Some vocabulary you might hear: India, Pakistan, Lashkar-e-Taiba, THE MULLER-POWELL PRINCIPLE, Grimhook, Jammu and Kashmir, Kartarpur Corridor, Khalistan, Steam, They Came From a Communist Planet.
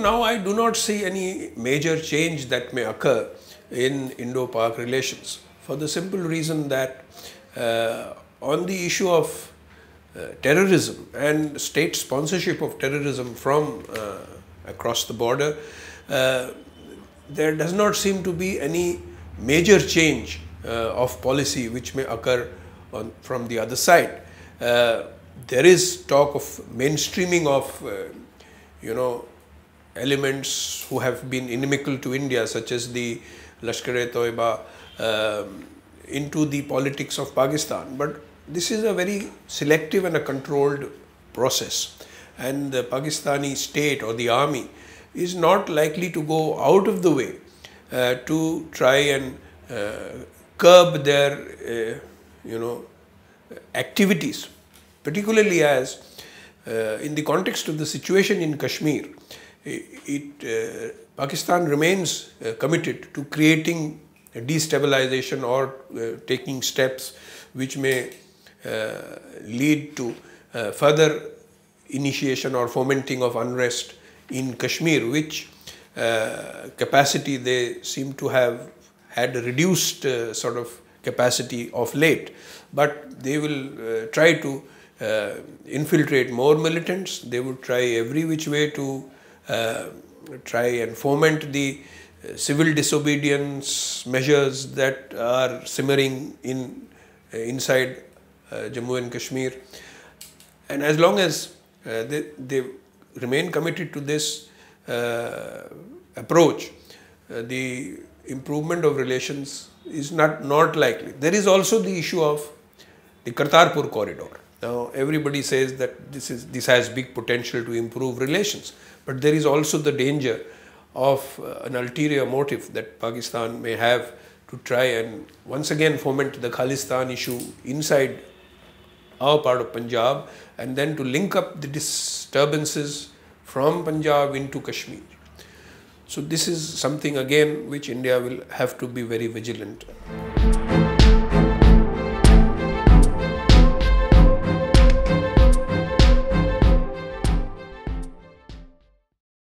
now, I do not see any major change that may occur in Indo-Pak relations, for the simple reason that on the issue of terrorism and state sponsorship of terrorism from across the border, there does not seem to be any major change of policy which may occur from the other side. There is talk of mainstreaming of elements who have been inimical to India, such as the Lashkar-e-Taiba, into the politics of Pakistan. But this is a very selective and a controlled process, and the Pakistani state or the army is not likely to go out of the way to try and curb their activities, particularly as in the context of the situation in Kashmir, Pakistan remains committed to creating destabilization or taking steps which may lead to further initiation or fomenting of unrest in Kashmir, which capacity they seem to have had a reduced sort of capacity of late. But they will try to infiltrate more militants. They would try every which way to try and foment the civil disobedience measures that are simmering in inside Jammu and Kashmir. And as long as they remain committed to this approach, the improvement of relations is not likely. There is also the issue of the Kartarpur Corridor. Now, everybody says that this has big potential to improve relations, but there is also the danger of an ulterior motive that Pakistan may have to try and once again foment the Khalistan issue inside our part of Punjab, and then to link up the disturbances from Punjab into Kashmir. So this is something again which India will have to be very vigilant.